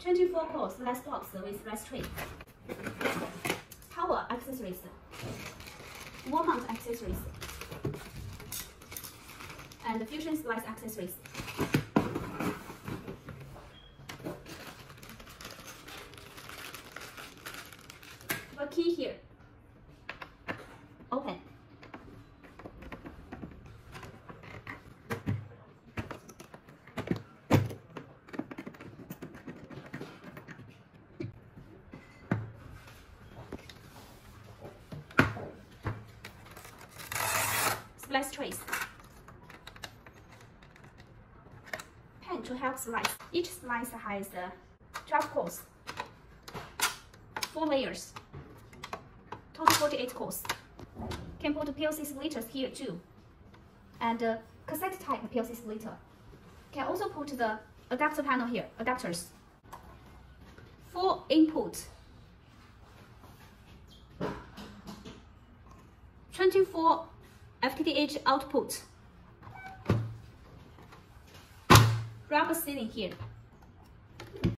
24 calls, less box with less tray. Power accessories, wall mount accessories, and fusion splice accessories. The key here. Open. Splice trays. Pen to help slice. Each slice has 12 cores, 4 layers. Total 48 cores. Can put PLC splitters here too. And cassette type PLC splitter. Can also put the adapter panel here, adapters. 4 input. 24 FTTH output. Rubber ceiling here.